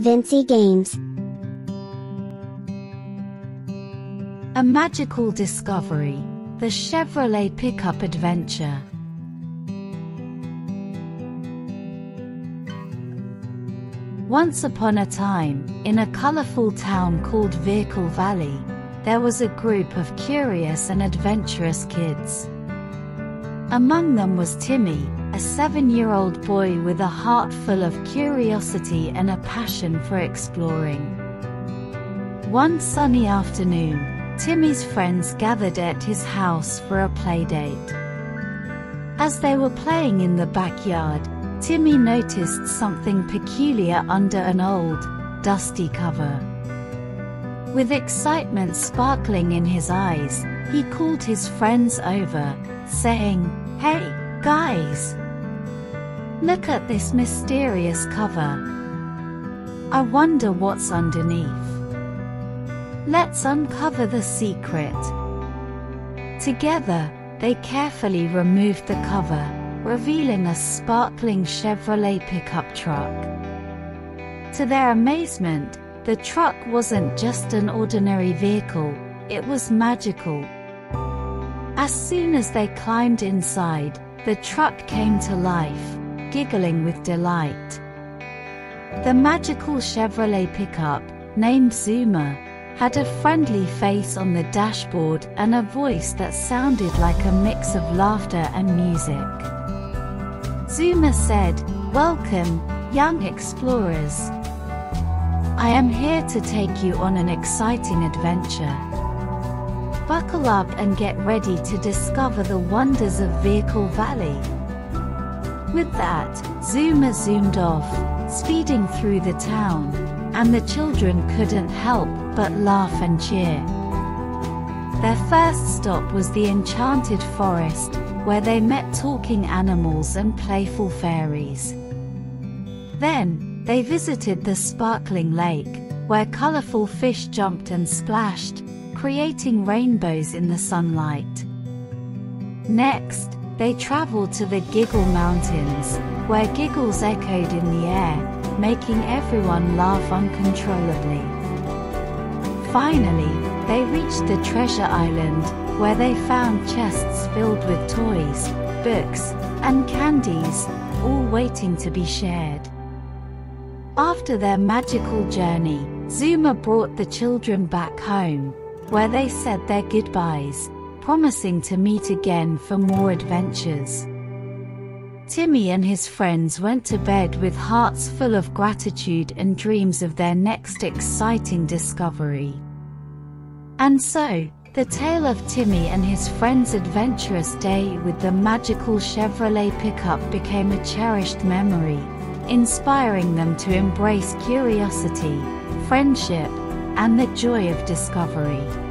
Venci Games. A magical discovery, the Chevrolet pickup adventure. Once upon a time, in a colorful town called Vehicle Valley, there was a group of curious and adventurous kids. Among them was Timmy, a 7-year-old boy with a heart full of curiosity and a passion for exploring. One sunny afternoon, Timmy's friends gathered at his house for a playdate. As they were playing in the backyard, Timmy noticed something peculiar under an old, dusty cover. With excitement sparkling in his eyes, he called his friends over, saying, "Hey, guys! Look at this mysterious cover. I wonder what's underneath. Let's uncover the secret." Together, they carefully removed the cover, revealing a sparkling Chevrolet pickup truck. To their amazement, the truck wasn't just an ordinary vehicle, it was magical. As soon as they climbed inside, the truck came to life, giggling with delight. The magical Chevrolet pickup, named Zuma, had a friendly face on the dashboard and a voice that sounded like a mix of laughter and music. Zuma said, "Welcome, young explorers. I am here to take you on an exciting adventure. Buckle up and get ready to discover the wonders of Vehicle Valley." With that, Zuma zoomed off, speeding through the town, and the children couldn't help but laugh and cheer. Their first stop was the enchanted forest, where they met talking animals and playful fairies. Then, they visited the sparkling lake, where colorful fish jumped and splashed, creating rainbows in the sunlight. Next, they traveled to the Giggle Mountains, where giggles echoed in the air, making everyone laugh uncontrollably. Finally, they reached the Treasure Island, where they found chests filled with toys, books, and candies, all waiting to be shared. After their magical journey, Zuma brought the children back home, where they said their goodbyes, promising to meet again for more adventures. Timmy and his friends went to bed with hearts full of gratitude and dreams of their next exciting discovery. And so, the tale of Timmy and his friends' adventurous day with the magical Chevrolet pickup became a cherished memory, inspiring them to embrace curiosity, friendship, and the joy of discovery.